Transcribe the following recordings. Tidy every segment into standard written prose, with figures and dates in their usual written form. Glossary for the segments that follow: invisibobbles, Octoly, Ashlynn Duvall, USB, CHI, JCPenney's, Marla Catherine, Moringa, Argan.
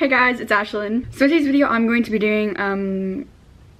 Hey guys, it's Ashlynn. So in today's video I'm going to be doing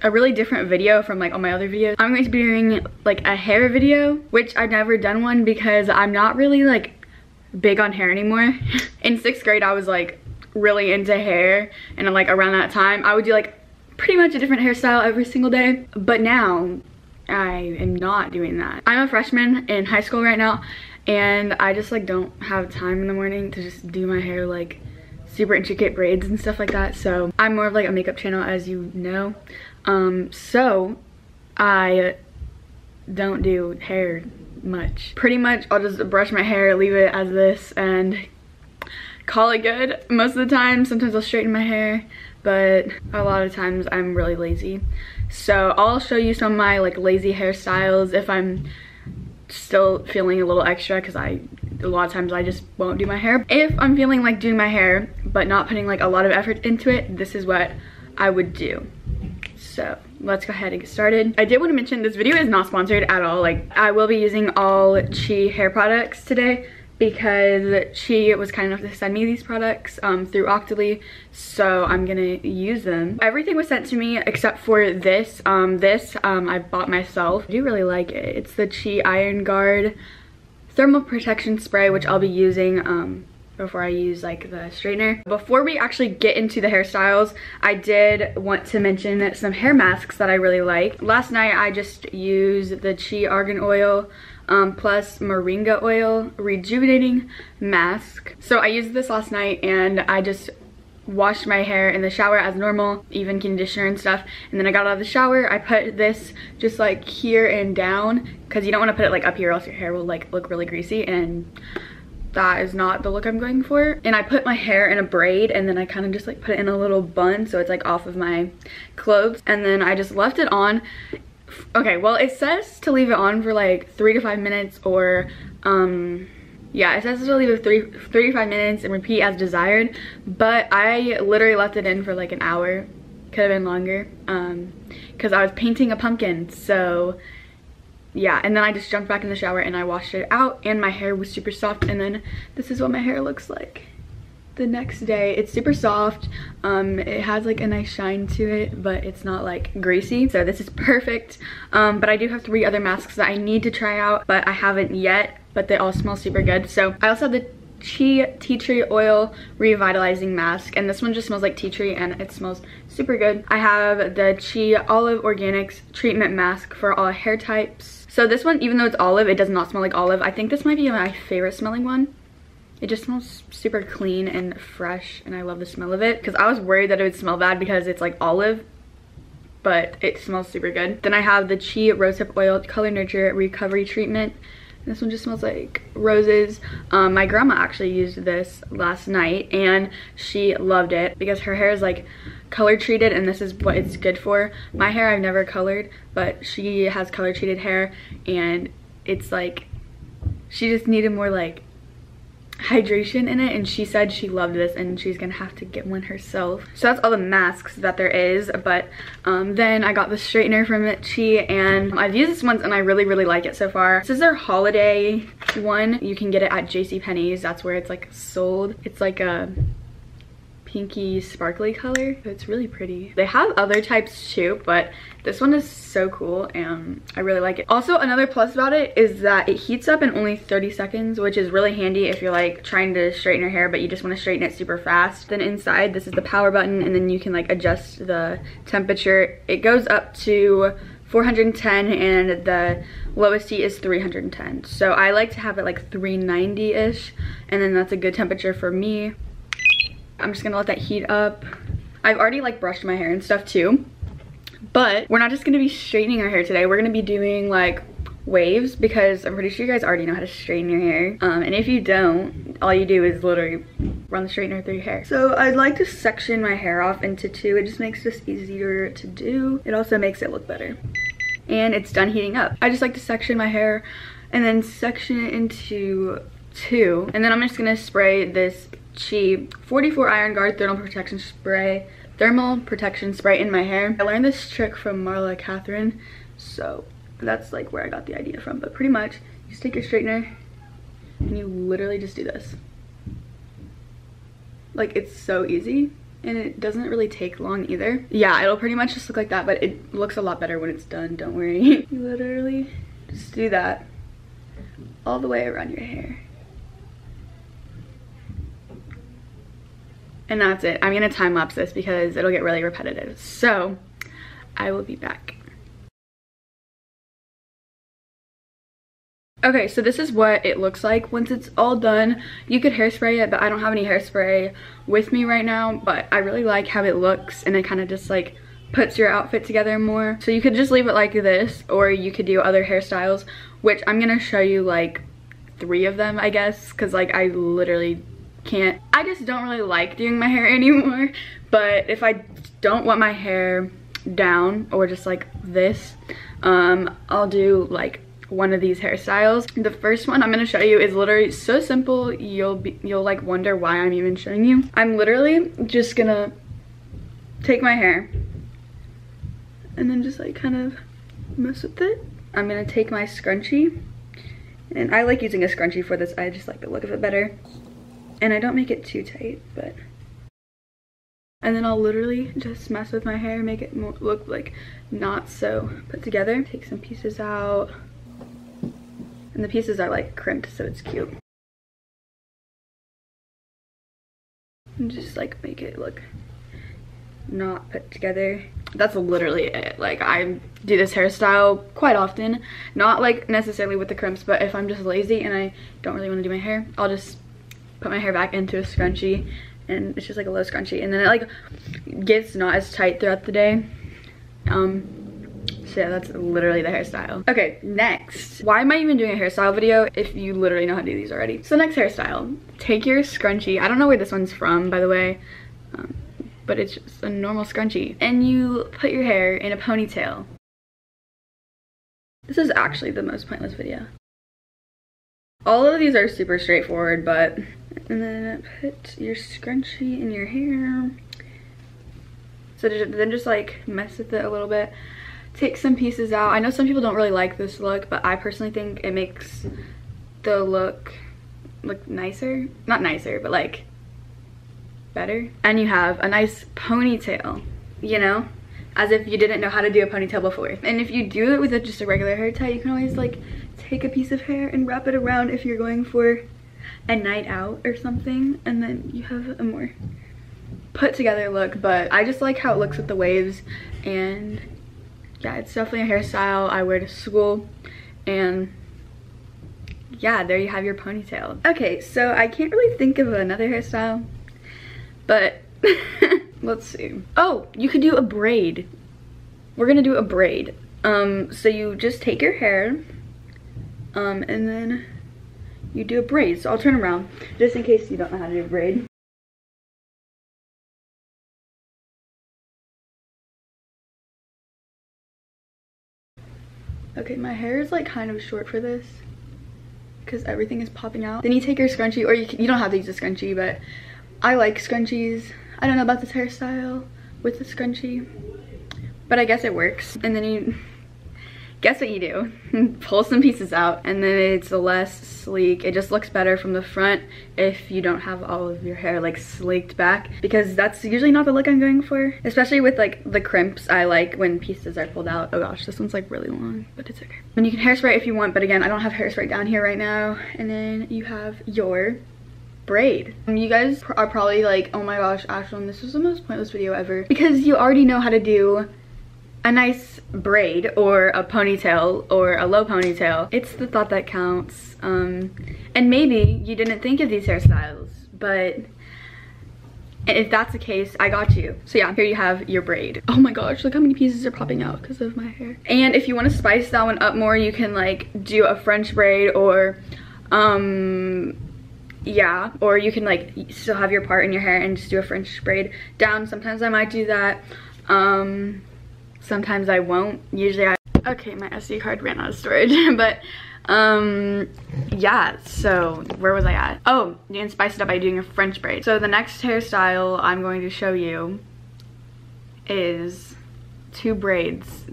a really different video from like all my other videos. I'm going to be doing like a hair video, which I've never done one because I'm not really like big on hair anymore. In 6th grade I was like really into hair, and like around that time I would do like pretty much a different hairstyle every single day, but now I am not doing that. I'm a freshman in high school right now, and I just like don't have time in the morning to just do my hair like super intricate braids and stuff like that, so I'm more of like a makeup channel, as you know. So I don't do hair much. Pretty much I'll just brush my hair, leave it as this, and call it good most of the time. Sometimes I'll straighten my hair, but a lot of times I'm really lazy. So I'll show you some of my like lazy hairstyles if I'm still feeling a little extra, because a lot of times I just won't do my hair. If I'm feeling like doing my hair but not putting like a lot of effort into it, this is what I would do. So let's go ahead and get started. I did want to mention this video is not sponsored at all. Like, I will be using all CHI hair products today because CHI was kind enough to send me these products through Octoly, so I'm gonna use them. Everything was sent to me except for this. I bought myself. I do really like it. It's the CHI Iron Guard Thermal Protection Spray, which I'll be using before I use like the straightener. Before we actually get into the hairstyles, I did want to mention some hair masks that I really like. Last night I just used the CHI Argan Oil plus Moringa Oil Rejuvenating Mask. So I used this last night, and I just washed my hair in the shower as normal, even conditioner and stuff, and then I got out of the shower. I put this just like here and down, because you don't want to put it like up here, else your hair will like look really greasy, and that is not the look I'm going for. And I put my hair in a braid, and then I kind of just like put it in a little bun so it's like off of my clothes, and then I just left it on. Okay, well, it says to leave it on for like 3 to 5 minutes, or yeah, it says to leave it 3 to 5 minutes and repeat as desired, but I literally left it in for like an hour. Could have been longer, because I was painting a pumpkin, so yeah. And then I just jumped back in the shower and I washed it out, and my hair was super soft, and then this is what my hair looks like the next day. It's super soft, it has like a nice shine to it, but it's not like greasy, so this is perfect. But I do have 3 other masks that I need to try out, but I haven't yet, but they all smell super good. So I also have the CHI Tea Tree Oil Revitalizing Mask, and this one just smells like tea tree, and it smells super good. I have the CHI Olive Organics Treatment Mask for all hair types. So this one, even though it's olive, it does not smell like olive. I think this might be my favorite smelling one. It just smells super clean and fresh, and I love the smell of it, because I was worried that it would smell bad because it's like olive, but it smells super good. Then I have the CHI Rosehip Oil Color Nurture Recovery Treatment. This one just smells like roses. My grandma actually used this last night, and she loved it because her hair is like color treated, and this is what it's good for. My hair, I've never colored, but she has color treated hair, and it's like she just needed more like hydration in it, and she said she loved this, and she's gonna have to get one herself. So that's all the masks that there is, but then I got the straightener from CHI, and I've used this once and I really like it so far. This is their holiday one. You can get it at JCPenney's. That's where it's like sold. It's like a pinky sparkly color. It's really pretty. They have other types too, but this one is so cool and I really like it. Also, another plus about it is that it heats up in only 30 seconds, which is really handy if you're like trying to straighten your hair but you just want to straighten it super fast. Then inside, this is the power button, and then you can like adjust the temperature. It goes up to 410, and the lowest heat is 310. So I like to have it like 390-ish, and then that's a good temperature for me. I'm just gonna let that heat up. I've already like brushed my hair and stuff too, but we're not just gonna be straightening our hair today. We're gonna be doing like waves, because I'm pretty sure you guys already know how to straighten your hair, and if you don't, all you do is literally run the straightener through your hair. So I'd like to section my hair off into 2. It just makes this easier to do. It also makes it look better. And it's done heating up. I just like to section my hair and then section it into 2, and then I'm just gonna spray this CHI 44 Iron Guard Thermal Protection Spray in my hair. I learned this trick from Marla Catherine, so that's like where I got the idea from. But pretty much, you just take your straightener and you literally just do this. Like, it's so easy. and it doesn't really take long either. Yeah, it'll pretty much just look like that, but it looks a lot better when it's done, don't worry. You literally just do that all the way around your hair. And that's it. I'm gonna time lapse this because it'll get really repetitive. So I will be back. Okay, so this is what it looks like once it's all done. You could hairspray it, but I don't have any hairspray with me right now, but I really like how it looks and it kind of just like puts your outfit together more. So you could just leave it like this, or you could do other hairstyles, which I'm gonna show you like 3 of them, I guess, because like I literally can't. I just don't really like doing my hair anymore, but if I don't want my hair down or just like this, I'll do like one of these hairstyles. The first one I'm going to show you is literally so simple you'll like wonder why I'm even showing you. I'm literally just gonna take my hair and then just like kind of mess with it. I'm gonna take my scrunchie, and I like using a scrunchie for this. I just like the look of it better, and I don't make it too tight, but and then I'll literally just mess with my hair, make it more, look like not so put together. Take some pieces out. And the pieces are like crimped, so it's cute. And just like make it look not put together. That's literally it. Like I do this hairstyle quite often. Not like necessarily with the crimps, but if I'm just lazy and I don't really want to do my hair, I'll just put my hair back into a scrunchie. And it's just like a low scrunchie. And then it like gets not as tight throughout the day. So yeah, that's literally the hairstyle. Okay, next. Why am I even doing a hairstyle video if you literally know how to do these already? So next hairstyle, take your scrunchie. I don't know where this one's from, by the way, but it's just a normal scrunchie. And you put your hair in a ponytail. This is actually the most pointless video. All of these are super straightforward, but... And then put your scrunchie in your hair. So then just like mess with it a little bit. Take some pieces out. I know some people don't really like this look, but I personally think it makes the look look nicer. Not nicer, but like better. And you have a nice ponytail, you know? As if you didn't know how to do a ponytail before. And if you do it with just a regular hair tie, you can always like take a piece of hair and wrap it around if you're going for a night out or something, and then you have a more put together look. But I just like how it looks with the waves, and yeah, it's definitely a hairstyle I wear to school. And yeah, there you have your ponytail. Okay, so I can't really think of another hairstyle, but let's see. Oh, you could do a braid. We're gonna do a braid. So you just take your hair, and then you do a braid. So I'll turn around just in case you don't know how to do a braid. Okay, my hair is like kind of short for this because everything is popping out. Then you take your scrunchie, or you don't have to use a scrunchie, but I like scrunchies. I don't know about this hairstyle with the scrunchie, but I guess it works. And then you guess what you do. Pull some pieces out, and then it's less sleek. It just looks better from the front if you don't have all of your hair like sleeked back, because that's usually not the look I'm going for, especially with like the crimps. I like when pieces are pulled out. Oh gosh, this one's like really long, but it's okay. And you can hairspray if you want, but again, I don't have hairspray down here right now. And then you have your braid. You guys are probably like, oh my gosh, Ashlynn, this was the most pointless video ever, because you already know how to do a nice braid or a ponytail or a low ponytail. It's the thought that counts. And maybe you didn't think of these hairstyles, but if that's the case, I got you. So yeah, here you have your braid. Oh my gosh, look how many pieces are popping out because of my hair. And if you want to spice that one up more, you can like do a French braid, or yeah, or you can like still have your part in your hair and just do a French braid down. Sometimes I might do that. Sometimes I won't. Usually I... Okay, my SD card ran out of storage, but yeah, so where was I at? Oh, you can spice it up by doing a French braid. So the next hairstyle I'm going to show you is 2 braids.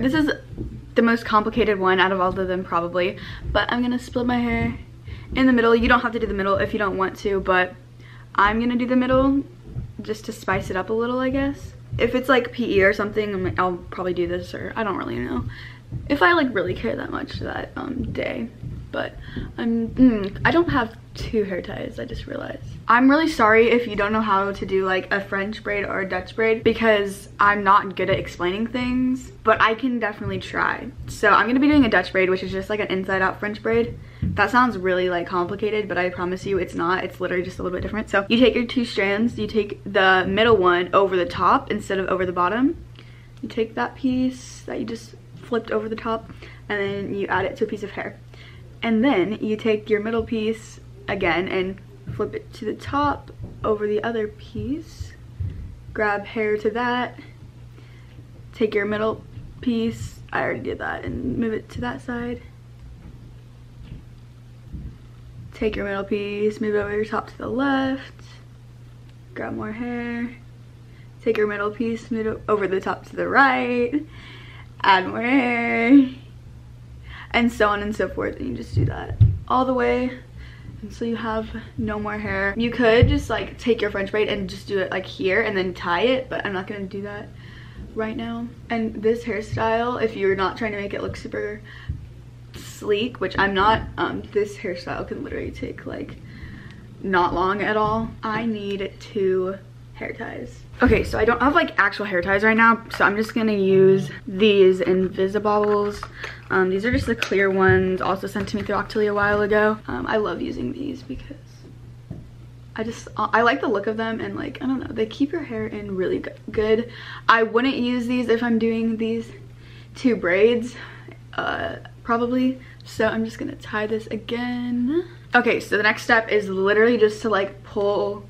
This is the most complicated one out of all of them probably, but I'm gonna split my hair in the middle. You don't have to do the middle if you don't want to, but I'm gonna do the middle just to spice it up a little, I guess. If it's like PE or something, I'll probably do this, or I don't really know if I like really care that much that day. But I don't have two hair ties, I just realized. I'm really sorry if you don't know how to do like a French braid or a Dutch braid, because I'm not good at explaining things, but I can definitely try. So I'm gonna be doing a Dutch braid, which is just like an inside out French braid. That sounds really like complicated, but I promise you it's not. It's literally just a little bit different. So you take your two strands, you take the middle one over the top instead of over the bottom. You take that piece that you just flipped over the top, and then you add it to a piece of hair. And then you take your middle piece again and flip it to the top over the other piece, grab hair to that, take your middle piece, I already did that, and move it to that side, take your middle piece, move it over your top to the left, grab more hair, take your middle piece, move it over the top to the right, add more hair, and so on and so forth. And you just do that all the way, so you have no more hair. You could just like take your French braid and just do it like here and then tie it, but I'm not gonna do that right now. And this hairstyle, if you're not trying to make it look super sleek, which I'm not, this hairstyle can literally take like not long at all. I need two hair ties. Okay, so I don't have like actual hair ties right now, so I'm just gonna use these Invisibobbles. These are just the clear ones, also sent to me through Octoly a while ago. I love using these because I like the look of them, and like, I don't know, they keep your hair in really good. I wouldn't use these if I'm doing these two braids, probably. So I'm just gonna tie this again. Okay, so the next step is literally just to like pull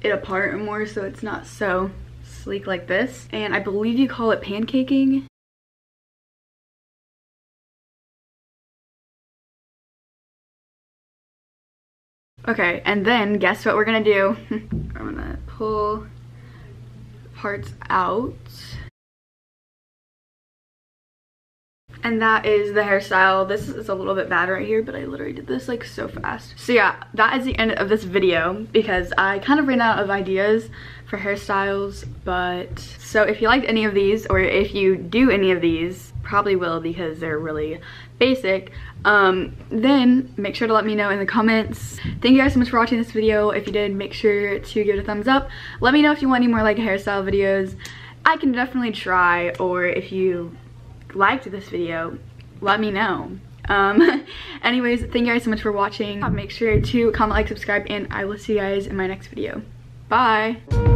it apart more so it's not so sleek like this, and I believe you call it pancaking. Okay, and then guess what we're gonna do? I'm gonna pull parts out, and that is the hairstyle. This is a little bit bad right here, but I literally did this like so fast. So yeah, that is the end of this video because I kind of ran out of ideas for hairstyles. But so if you liked any of these, or if you do any of these, probably will because they're really basic, then make sure to let me know in the comments. Thank you guys so much for watching this video. If you did, make sure to give it a thumbs up. Let me know if you want any more like hairstyle videos. I can definitely try, or if you liked this video, let me know. Anyways, thank you guys so much for watching. Make sure to comment, like, subscribe, and I will see you guys in my next video. Bye.